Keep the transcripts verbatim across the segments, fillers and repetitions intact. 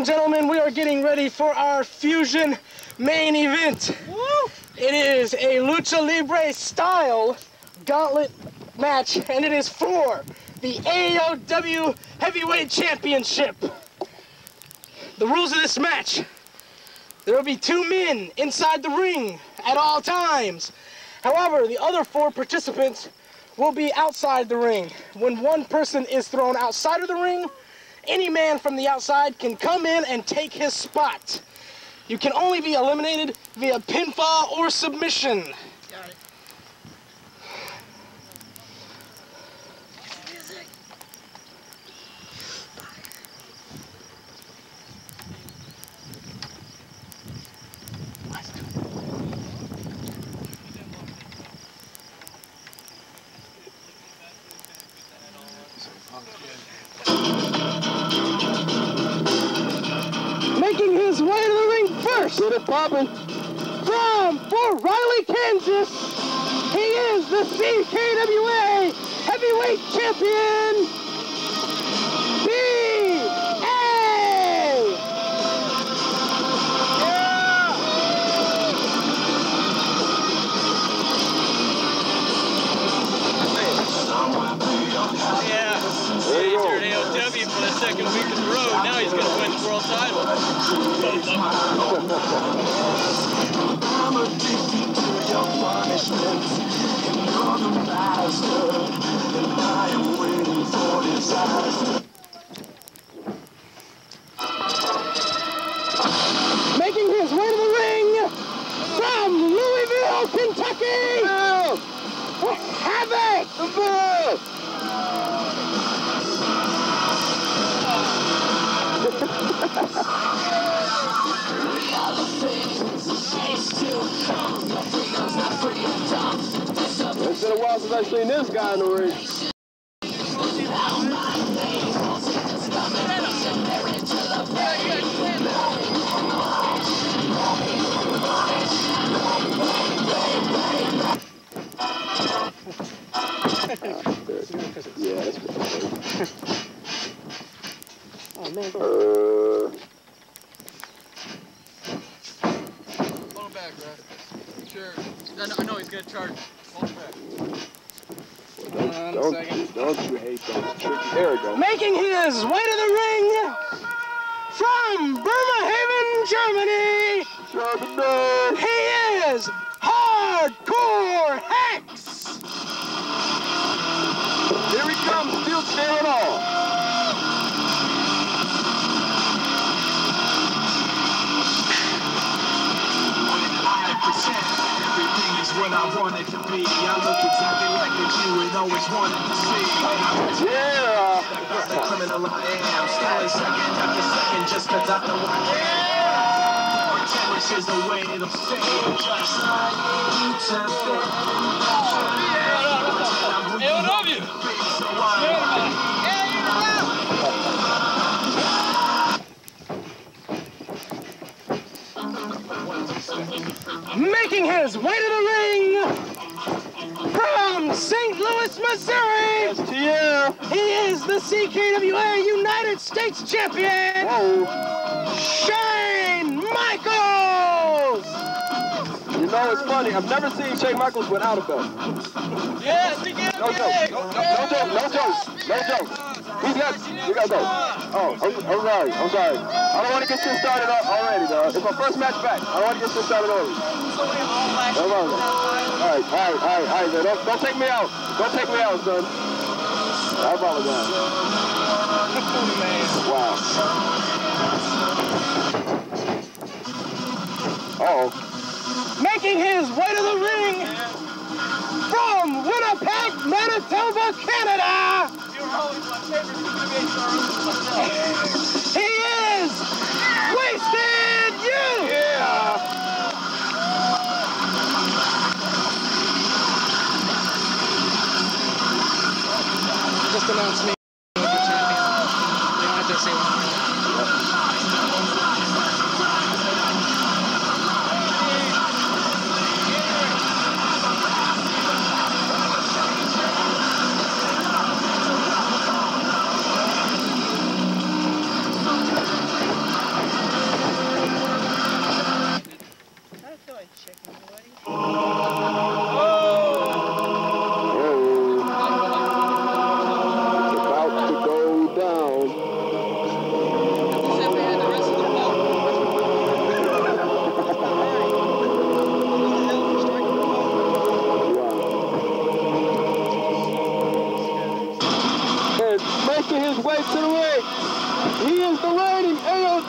and gentlemen, we are getting ready for our Fusion main event. Woo! It is a Lucha Libre style gauntlet match, and it is for the A O W Heavyweight Championship. The rules of this match: there will be two men inside the ring at all times. However, the other four participants will be outside the ring. When one person is thrown outside of the ring, any man from the outside can come in and take his spot. You can only be eliminated via pinfall or submission. Got it. Making his way to the ring first, Sit at Bobbin, from Fort Riley, Kansas, he is the C K W A Heavyweight Champion, B A Yeah! Yeah, there you go. A O W for the second week in a row. Now he's going to win the world title. I'm addicted to your punishments, and you're the master, and I am waiting for disaster. Making his way to the ring from Louisville, Kentucky, for Havoc! It's been a while since I've seen this guy in the ring. Yeah, that's oh, man. Uh, Sure. I know, I know he's gonna charge. Hold back. Well, don't, don't, you, don't you hate that? There we go. Making his way to the ring from Bremerhaven, Germany. Germany. He is Hardcore Hecxz. Here he comes, still standing on. What I wanted to be, I look exactly like what you had always wanted to see. Yeah! I'm the criminal I am, still a second after second just cause I know I am. Which is the way it'll stay, just like you to fit. I love you! So I making his way to the ring from Saint Louis, Missouri, S T L. He is the C K W A United States Champion, whoa, Shane Michaels. You know, it's funny, I've never seen Shane Michaels without a belt. Yeah, no joke, no, no, no joke, no joke, no joke. He's got, we gotta go. Oh, I'm, I'm sorry, I'm sorry. I don't want to get this started already, dog. It's my first match back. I don't want to get this started already. All right, all right, all right, all right, man. Don't, don't take me out. Don't take me out, son. I apologize. Wow. Uh-oh. Making his way to the ring from Winnipeg, Manitoba, Canada. You're always my favorite T V star. Wasted Youth! Yeah! Just announce me. They don't have to say one more time.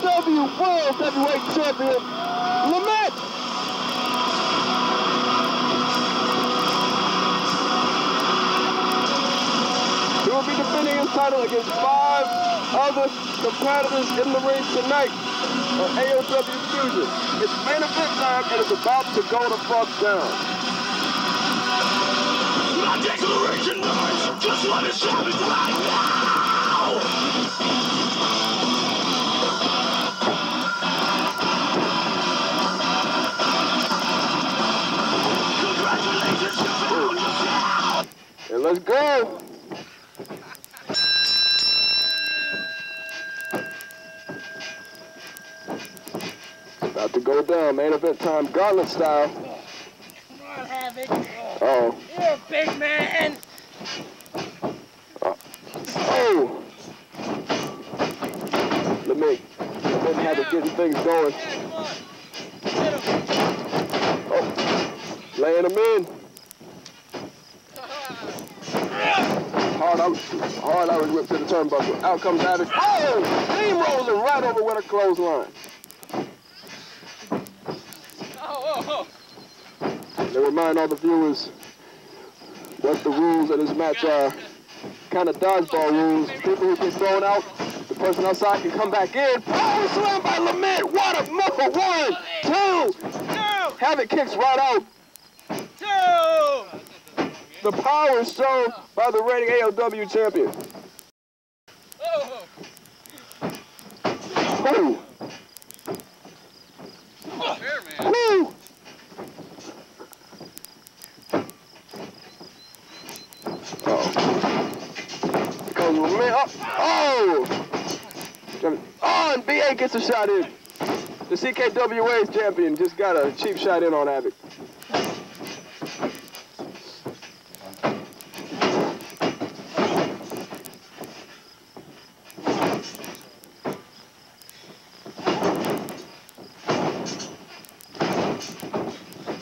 A O W World Heavyweight Champion, Lement. He will be defending his title against five other competitors in the ring tonight on A O W Fusion. It's main event time and it's about to go the fuck down. My declaration noise, just let it shout it right now! Congratulations, you found yourself! And let's go! About to go down, main event time, gauntlet style. Come on, Havoc! Uh-oh. You're a big man! Uh, oh! Let me, let me have to get things going. Yeah, come on. Get him. Oh, laying him in. Hard out, hard out and whipped to the turnbuckle. Out comes Havoc. Oh! Steamrolling right over with a clothesline. And remind all the viewers what the rules of this match are. Kind of dodgeball rules. People who get thrown out, the person outside can come back in. Power slam by Lement. What a mother. One, two. two. Havoc kicks right out. Two. The power is shown by the reigning A O W champion. Oh. Woo. Woo. Oh! Oh, and B A gets a shot in. The C K W A's champion just got a cheap shot in on Havoc.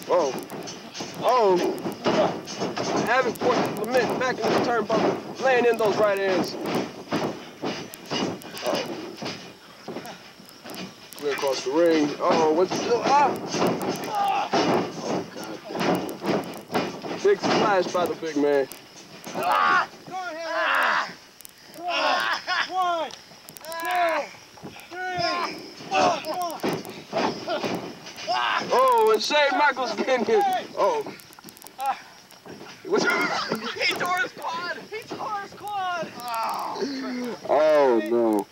Whoa. Oh! Havoc points Lement back in the turnbuckle, laying in those right hands. Across the ring. Oh, what's still up? Ah! Oh, God. Big splash by the big man. Ah! Go ahead. Ah! One, ah! One, two, three, ah! Ah! Oh, and Shane Michaels getting his. Oh. Ah. What's he tore his quad. He tore his quad. Oh, oh no.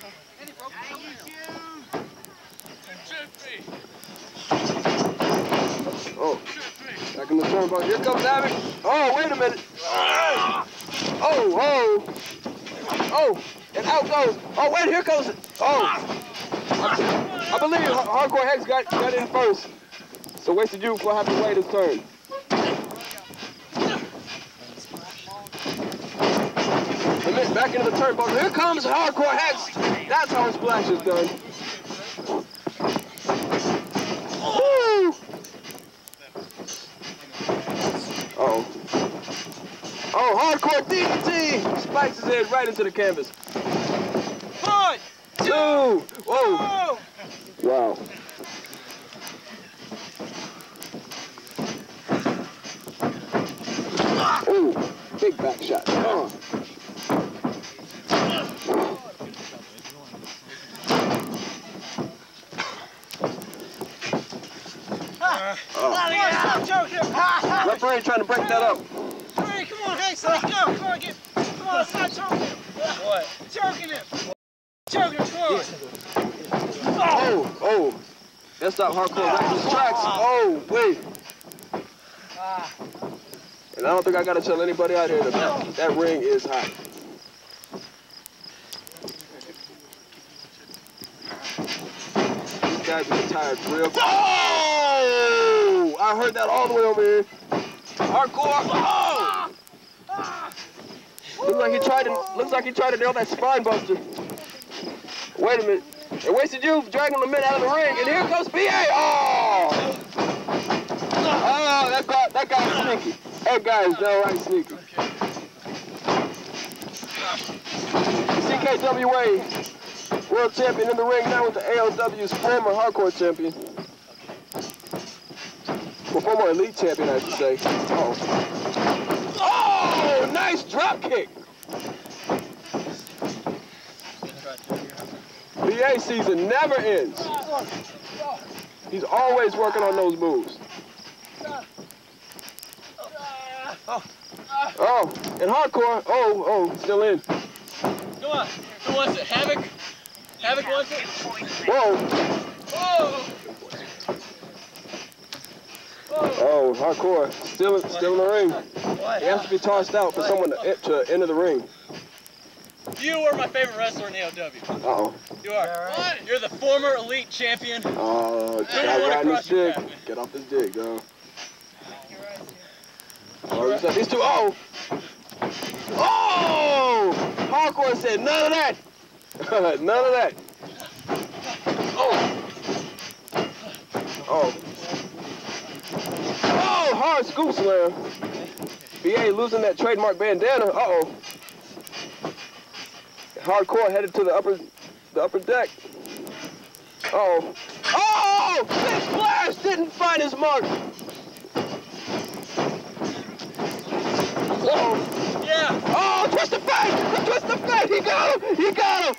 Oh, back in the turnbuckle. Here comes Havoc. Oh, wait a minute. Oh, oh, oh, and out goes. Oh, wait, here goes it. Oh, I, I believe Hardcore Hecxz got, got in first. So Wasted Youth will have to wait his turn. Lement back into the turnbuckle. Here comes Hardcore Hecxz. That's how his splash is done. Uh-oh. Oh, Hardcore D D T! Spikes his head right into the canvas. One, two, two. Whoa! Two. Wow. Ah. Ooh, big back shot. Oh. Ah. Oh. Referee trying to break that up. Hurry, come on, Hecxz, let's go. Come on, get, come on, stop choking him. What? Choking him. Choking him, come on. Oh, oh. That stopped Hardcore right in his tracks. Oh, wait. And I don't think I got to tell anybody out here that that ring is hot. These guys are tired real quick. Oh! I heard that all the way over here. Hardcore! Oh! Looks like he tried to looks like he tried to nail that spine buster. Wait a minute. And Wasted Youth dragging Lement out of the ring, and here comes B A Oh! Oh, that guy that guy is sneaky. That guy is downright sneaky. C K W A world champion in the ring now with the A O W's former hardcore champion. Well, former elite champion, I should say. Oh, oh nice drop kick. B A season never ends. He's always working on those moves. Oh, and hardcore. Oh, oh, still in. Come on. Who wants it? Havoc? Havoc wants it? Whoa. Whoa. Oh, hardcore. Still, still in the ring. He has to be tossed out for someone to, to enter the ring. You are my favorite wrestler in the A O W. Uh-oh. You are. What? You're the former elite champion. Oh, riding his dick. Get off his dick, though. Oh, he's up. He's too old. Oh! Hardcore said none of that. None of that. Oh. Oh. Oh, hard scoop slam. B A losing that trademark bandana. Uh-oh. Hardcore headed to the upper the upper deck. Uh-oh. Oh! Big Splash didn't find his mark. Oh. Yeah. Oh, twist the face! Twist the face! He got him! He got him!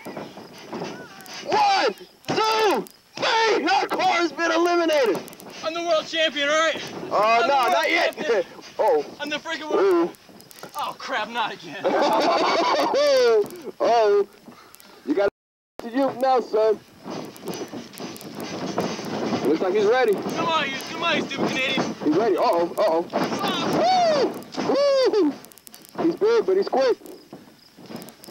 One, two, three! Hardcore has been eliminated! I'm the world champion, alright? Oh, uh, no, not champion. Yet! Oh. I'm the freaking world. Ooh. Oh, crap, not again. Oh. You gotta to you now, son. Looks like he's ready. Come on, you, come on, you stupid Canadian. He's ready. Uh-oh, uh-oh. Oh. Woo! Woo! He's big, but he's quick.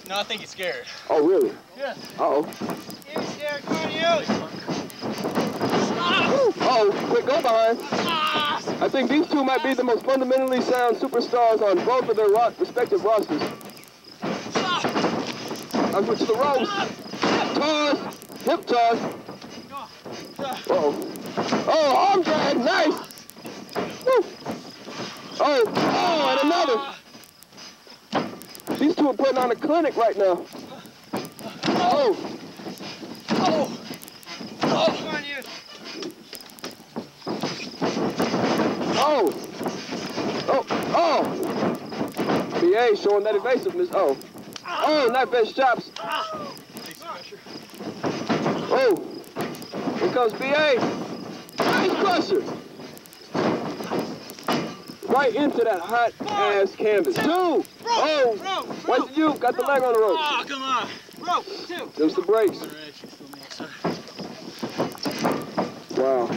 No, I think he's scared. Oh, really? Yes. Uh-oh. He's scared. Come on, you. Ah. Uh-oh, quick go behind. Ah. I think these two might be the most fundamentally sound superstars on both of their ro respective rosters. Ah. I went to the ropes. Ah. Toss. Hip toss. Uh-oh. Oh, arm drag. Nice. Woo. Oh, oh, and another. These two are putting on a clinic right now. Oh! Oh! Oh! Come on, you. Oh! Oh! Oh! B A showing that evasiveness. Oh! Oh! Knife edge chops. Oh! Here comes B A. Nice crusher. Right into that hot ass canvas. Two. Rope, oh, rope, rope, you got rope. The leg on the rope. Oh, come on. Rope, two. There's the brakes. Wow.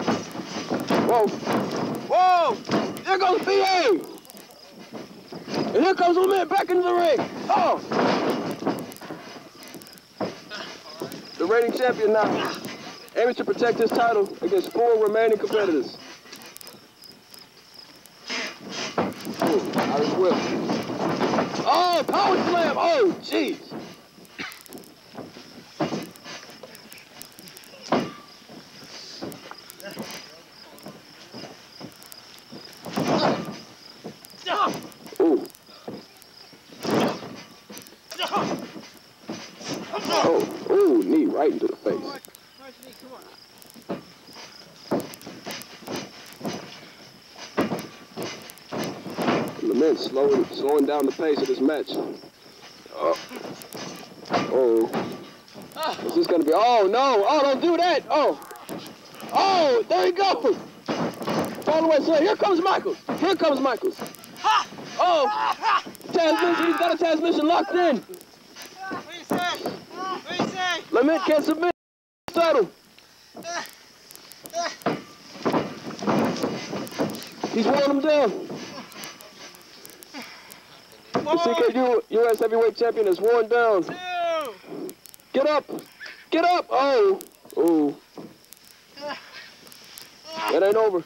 Whoa. Whoa. There goes B A. And here comes Lement back into the ring. Oh. The reigning champion now. Aiming to protect his title against four remaining competitors. Ooh, out of whip. Oh, power slam! Oh, jeez! Ooh. Oh, ooh, knee right into the face. Slowing, slowing down the pace of this match. Oh, oh. Is this gonna be? Oh no! Oh, don't do that! Oh, oh, there you go! All the way, so here comes Michaels. Here comes Michaels. Oh, transmission. He's got a transmission locked in. What do you say? What do you say? Lement can't submit. Settle. He's wearing him down. The C K W A U S Heavyweight Champion is worn down. Two. Get up! Get up! Oh! Oh! It ain't over.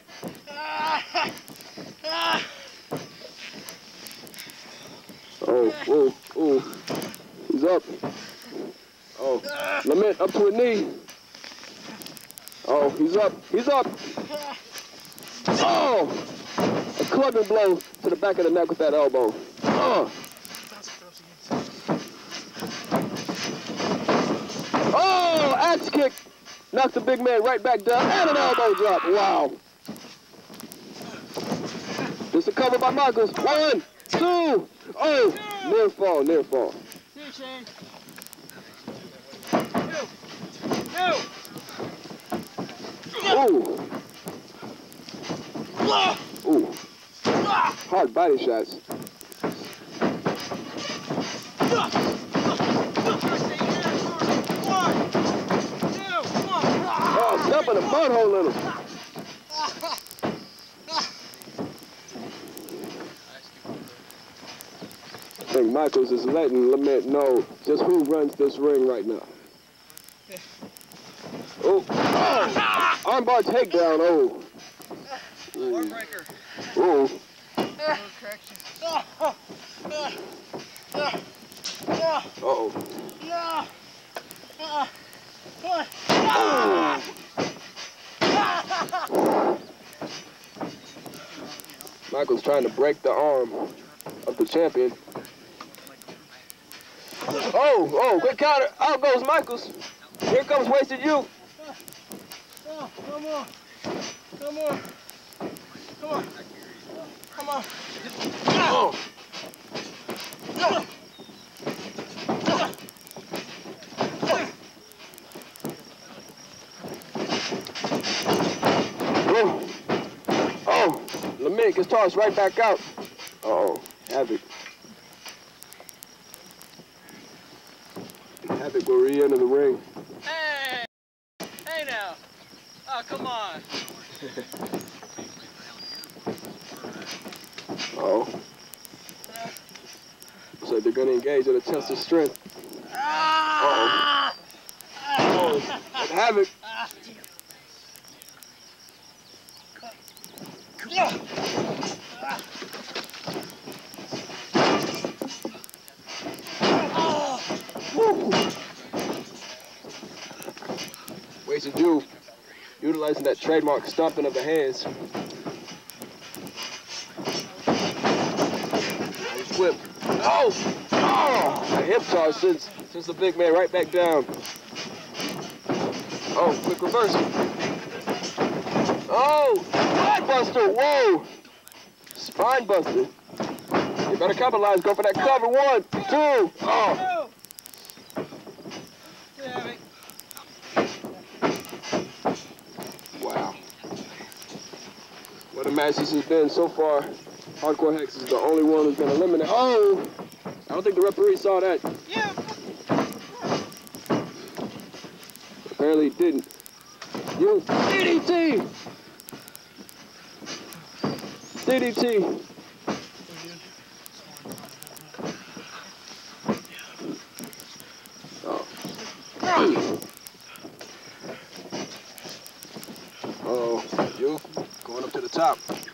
Oh! Oh! Oh! He's up. Oh! Lement up to a knee. Oh! He's up. He's up. Oh! A clubbing blow to the back of the neck with that elbow. Oh! Oh! Axe kick. Knocks the big man right back down. And an elbow drop. Wow. It's a cover by Michaels. One, two, oh. Near fall, near fall. See you, Shane. No. Ooh. Ooh. Hard body shots. Oh, step in the mud hole, little. I think Michaels is letting Lement know just who runs this ring right now. Oh. Oh. Armbar takedown. Oh. Arm breaker. Oh. Uh-oh. Oh. Michael's trying to break the arm of the champion. Oh, oh, quick counter. Out goes Michaels. Here comes Wasted Youth. Oh, come on. Come on. Come on. Come on. Oh. Oh. Oh. Oh. Lement gets tossed right back out. Uh-oh. Havoc. Havoc will re-enter the ring. Hey. Hey now. Oh, come on. Uh-oh. So they're going to engage in a test of strength. Uh-oh. Oh, and Havoc. Ways to do, utilizing that trademark stomping of the hands. Whip. Oh! Oh! A hip toss sends, sends the big man right back down. Oh, quick reversal. Oh! Spine buster! Whoa! Spine buster. You better capitalize. Go for that cover. One, two. Oh! Wow. What a match this has been so far. Hardcore Hecxz is the only one who's been eliminated. Oh! I don't think the referee saw that. Yeah. Apparently he didn't. You D D T! D D T! Oh. Uh-oh. You going up to the top. Uh-oh.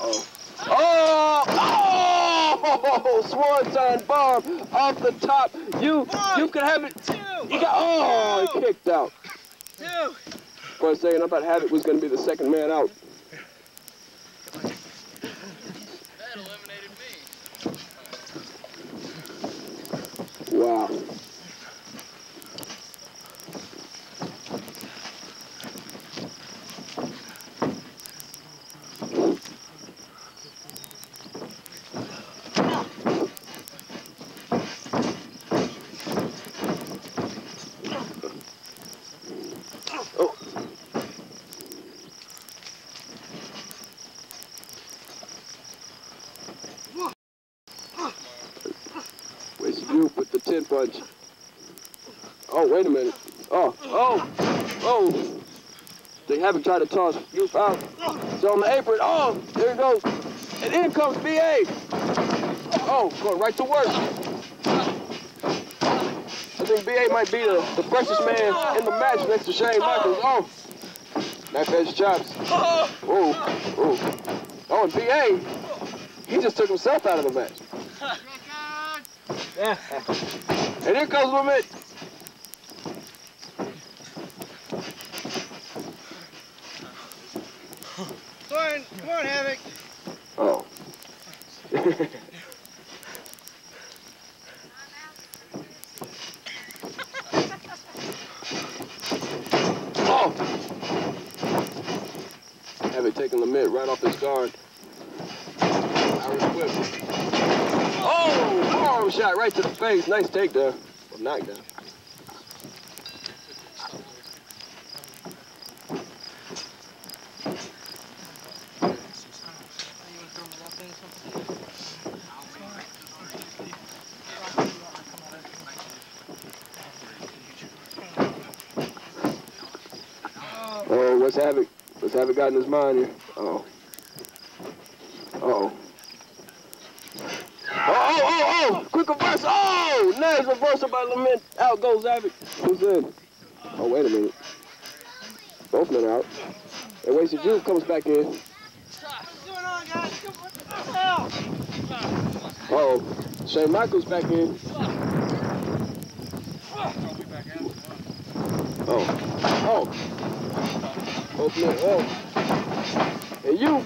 Oh! Oh! Swanton bomb off the top. You One, you can have it. Two, you got oh two, he kicked out. Two. For a second, I thought Havoc was gonna be the second man out. That eliminated me. Wow. Punch. Oh, wait a minute. Oh, oh, oh. They haven't tried to toss Youth out. It's on the apron. Oh, there it goes. And in comes B A Oh, going right to work. I think B A might be the, the freshest man in the match next to Shane Michaels. Oh, knife edge chops. Oh, oh. Oh, and B A, he just took himself out of the match. Yeah. And here comes Lement. Come on, come on, Havoc. Oh. Oh! Havoc taking Lement right off his guard. Irish whip. Oh! Arm shot right to the face. Nice takedown. Well, knockdown. What's Havoc? What's Havoc got in his mind here? Uh-oh. Uh-oh. Oh, oh, oh! Quick reverse! Oh! Nice reversal by Lement. Out goes Havoc. Who's in? Oh, wait a minute. Both men out. And Wasted Youth comes back in. What's going on, guys? Come on. Uh-oh. Shane Michaels back in. Oh. Oh. Oh, man, oh. And you,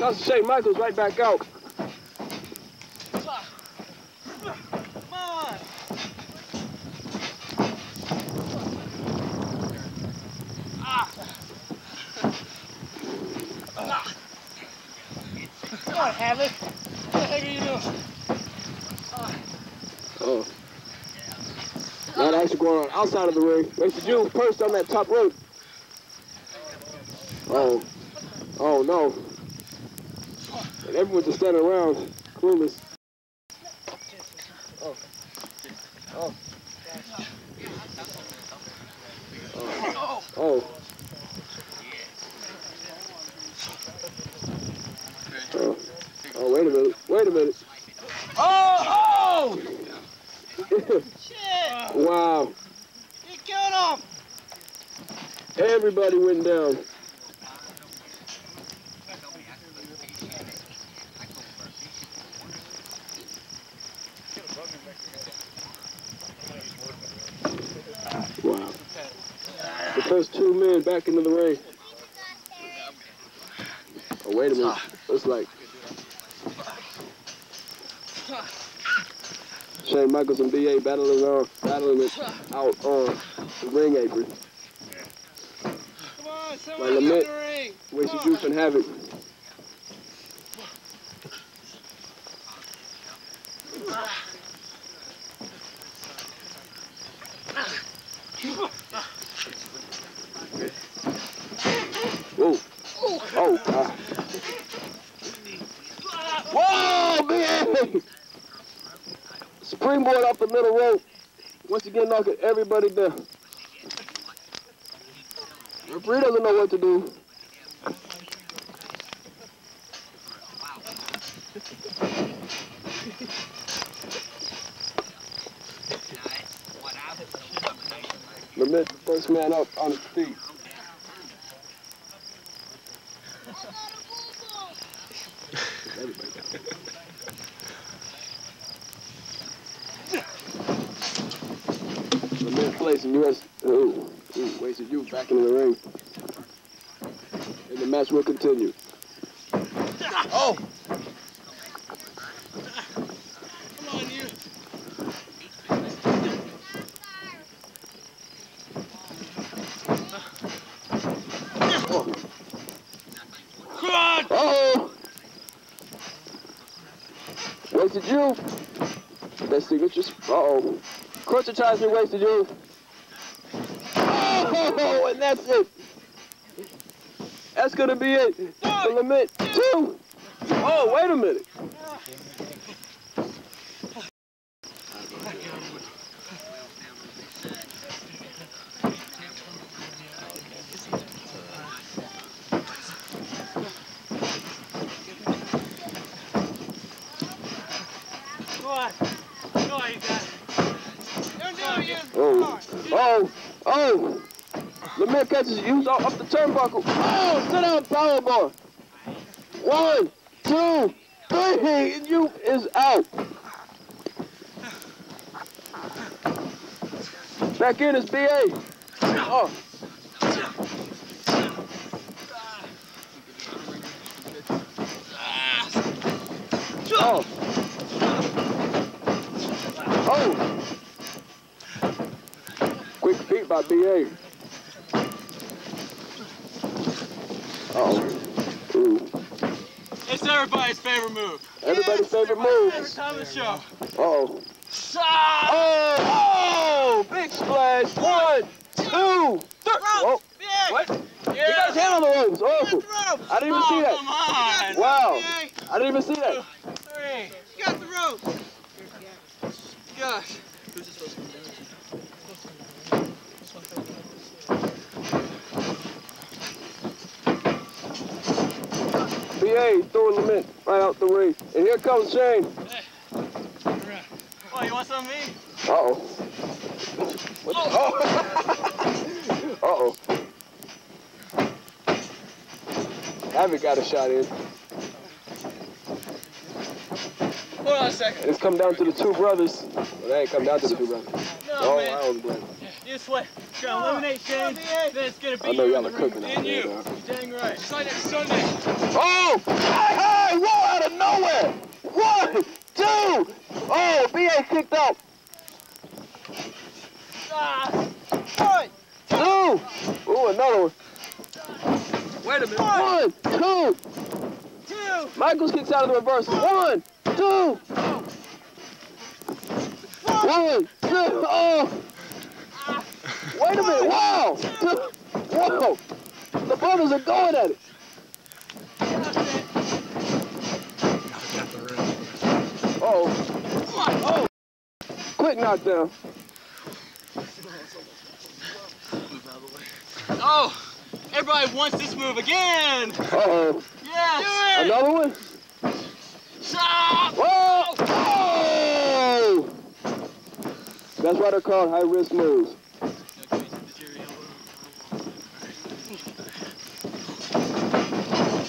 that's Shane Michaels right back out. Come on. Ah. Ah. Come on, Havoc. What the heck are you doing? Ah. Oh. That action going on outside of the ring. Wasted Youth perched on that top rope. Oh, oh no. And everyone just standing around, clueless. Oh. Oh. Oh. Oh. Oh. Oh, wait a minute. Wait a minute. Oh! Oh! Shit! Wow. You killed him! Everybody went down. First two men back into the ring. Oh, wait a minute. Looks like Shane Michaels and B A battling on, battling it out on the ring apron. Come on, someone in the ring. Wasted Youth and Havoc. Springboard off the middle rope. Once again, knocking everybody down. Referee doesn't know what to do. Lement, first man up on his feet. U S Ooh, ooh, Wasted Youth back in the ring. And the match will continue. Oh! Come on, you. Oh. Come on! Oh! Wasted Youth. That's signature. Uh-oh. Crutcher tries to Wasted Youth. Oh, and that's it. That's going to be it. The Lement, two. Oh, wait a minute. Go on. Go on, you guys. No, no, you. Oh, oh, oh. Lement catches Youth off the turnbuckle. Oh, sit down, powerbomb. One, two, three, and Youth is out. Back in is B A. Oh. Oh. Oh! Quick feet by B A. Uh-oh. Ooh. It's everybody's favorite move. Everybody's yeah, favorite everybody's move. Favorite time of the show. Uh-oh. Oh! Oh! Big splash. One, two, three. Oh. What? Yeah. You got his hand on the ropes. Oh. I didn't even see that. Come on. Wow. I didn't even see that. Three. You got the ropes. Gosh. Who's this supposed to be doing? This one thing. B A throwing Lement right out the ring. And here comes Shane. Hey. Oh, you want some of me? Uh-oh. What oh. Oh. Uh-oh. Havoc got a shot in. Hold on a second. It's come down to the two brothers. Well, they ain't come down to the two brothers. No, oh, man. I was blame. This way. Try to eliminate Shane. Then it's going to be I know y'all are cooking out there, though. You're dang right. It's like next Sunday. Oh! Hey, hey! Whoa, out of nowhere! One, two! Oh, B A kicked out. Ah. One, two! Ooh, another one. Wait a minute. One, two! Two! Michaels kicks out of the reverse. One! Two! Oh. One, two, oh! Ah. Wait a minute, wow! Whoa! The brothers are going at it! Uh oh. Oh! Quick knockdown. Oh! Everybody wants this move again! Uh oh. Yes! Do it! Another one? Stop! Whoa! Oh! That's why they're called high-risk moves.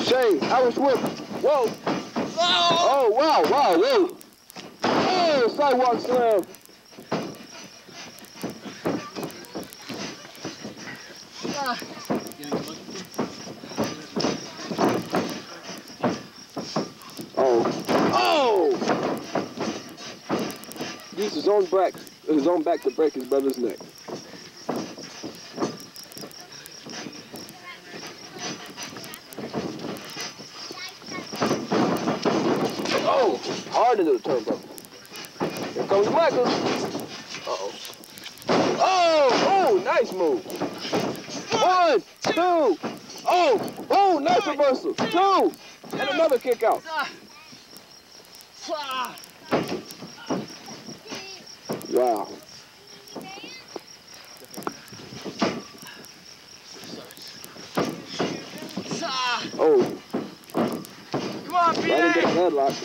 Shane, Irish whip. Whoa! Whoa! Oh, wow, wow, whoa! Oh, sidewalk slam! Ah. Used his own back, his own back to break his brother's neck. Oh, hard into the turnbuckle. Here comes Michaels. Uh oh. Oh, oh, nice move. One, two. Oh, oh, nice reversal. Two, and another kick out. Wow. Oh. Come on, B A! Right into the headlock.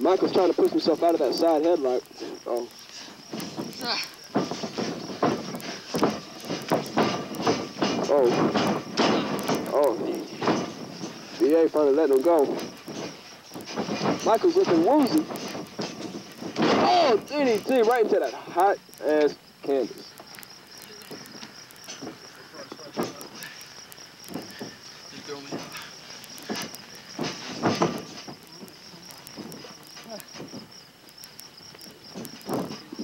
Michael's trying to push himself out of that side headlock. Oh. Oh. Oh. B A finally letting him go. Michael's looking woozy. Oh, D D T right into that hot ass canvas.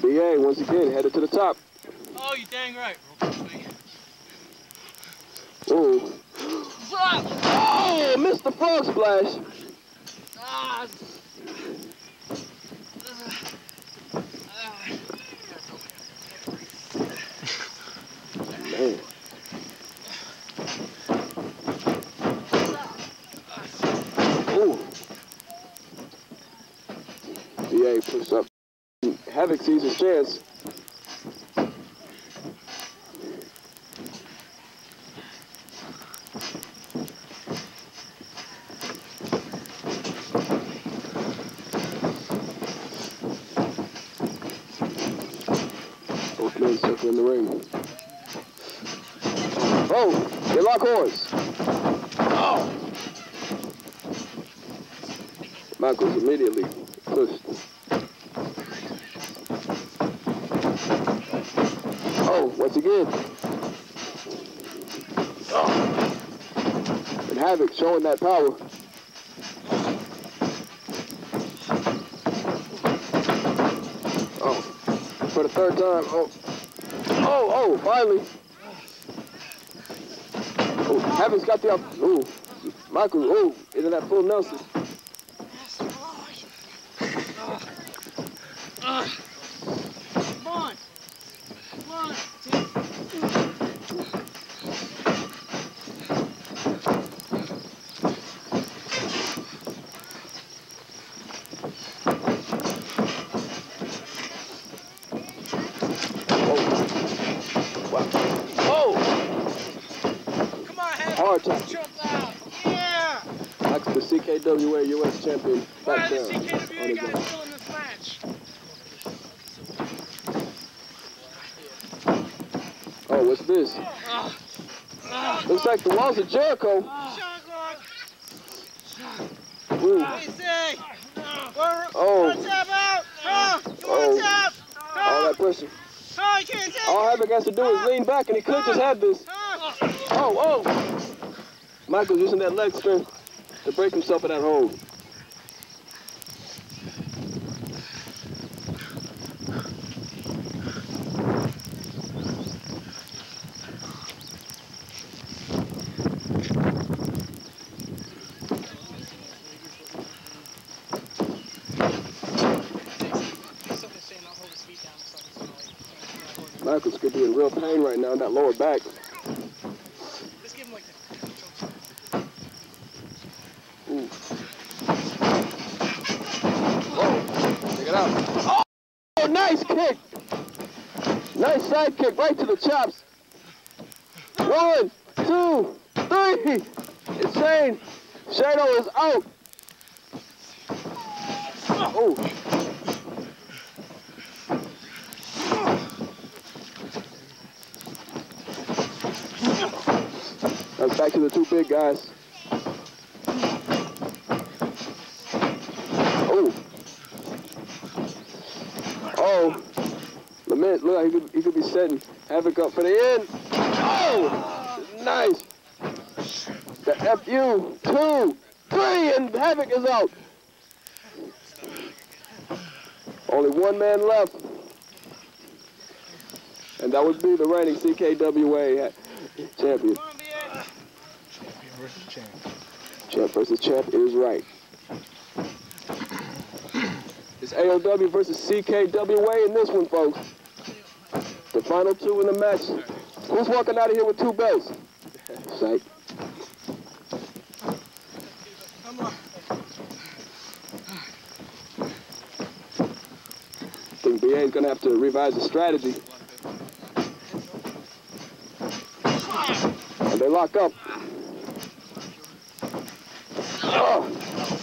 B A once again headed to the top. Oh, you dang right. Ooh. Oh, missed the frog splash. Ah. Man. Ooh. B A pushed up. Havoc sees his chance. Both men circle in the ring. Oh, they lock horns. Oh! Michaels immediately pushed. Oh, once again. Oh. And Havoc showing that power. for the third time. Oh, oh, oh, finally. Oh, Havoc's got the up. Oh, Michael, oh, into that full Nelson. Come on. Come on. C K W A U S champion. Where are the C K W A guys still in this match? Oh, what's this? Uh, uh, Looks like the walls of Jericho. Uh, oh. One tap out. Oh. One tap. Oh. All that pressure. Oh, he can't take All Havoc has to do is uh, lean back, and he could uh, just have this. Uh, oh, oh. Michael's using that leg strength to break himself in that hole. Michael's could be in real pain right now in that lower back. Side kick right to the chops. One, two, three. It's Shane. Shadow is out. Oh. That's back to the two big guys. Oh. Oh. Lement, look like he could, he could be setting Havoc up for the end. Oh! Nice! The F U, two, three, and Havoc is out. Only one man left. And that would be the reigning C K W A champion. Champion versus champ. Champ versus champ is right. It's A O W versus C K W A in this one, folks. The final two in the match. Who's walking out of here with two belts? Psych. Come on. I think B A is going to have to revise the strategy. And they lock up. Oh!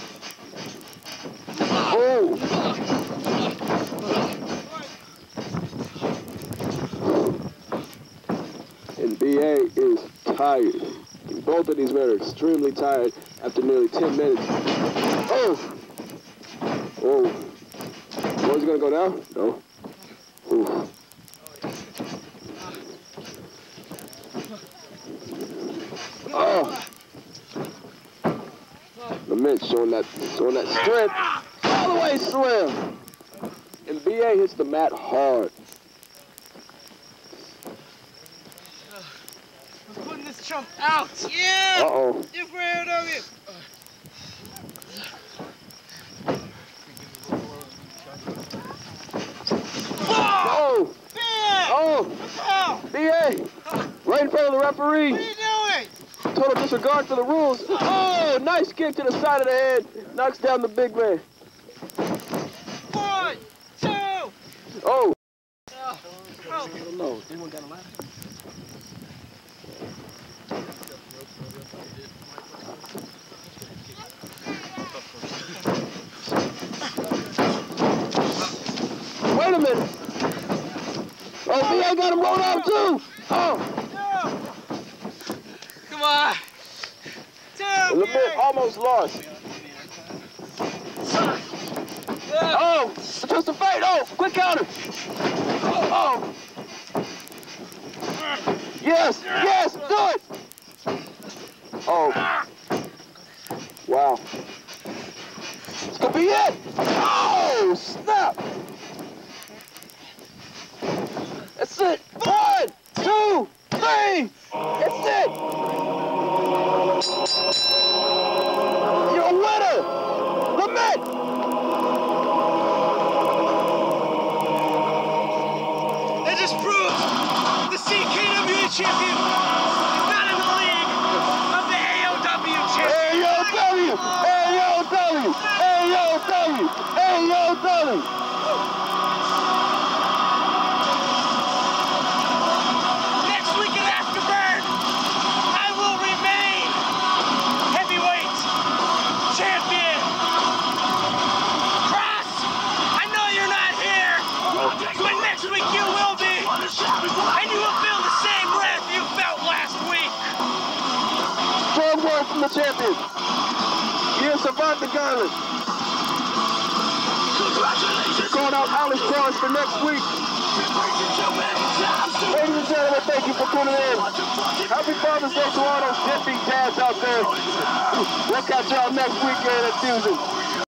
Oh! B A is tired. Both of these men are extremely tired after nearly ten minutes. Oh! Oh. Boy's gonna go down? No. Ooh. Oh! Lement showing that, showing that strength. All the way slam! And B A hits the mat hard. Trump out! Yeah! Uh-oh. You're proud of it! Oh! Oh! Oh! B A! Right in front of the referee! What are you doing? Total disregard for the rules. Oh! Nice kick to the side of the head. Knocks down the big man. One! Two! Oh! Oh! I don't know. Anyone got a ladder? Wait a minute. Oh, B A got him rolled out too. Oh. Come on. Damn, a bit almost lost. Oh, just a fight. Oh, quick counter. Oh. Oh. Yes, yes, do it. Oh. Wow. This could be it. Oh, snap. two, three, it's it! Your winner, Lement! That just proves the C K W A champion is not in the league of the A O W champion. A O W! A O W! A O W! A O W! The champion. You survived the gauntlet. Congratulations. Calling out Alex Torres for next week. Ladies and gentlemen, thank you for tuning in. Happy Father's Day to all those deadbeat dads out there. We'll catch y'all next weekend at Fusion.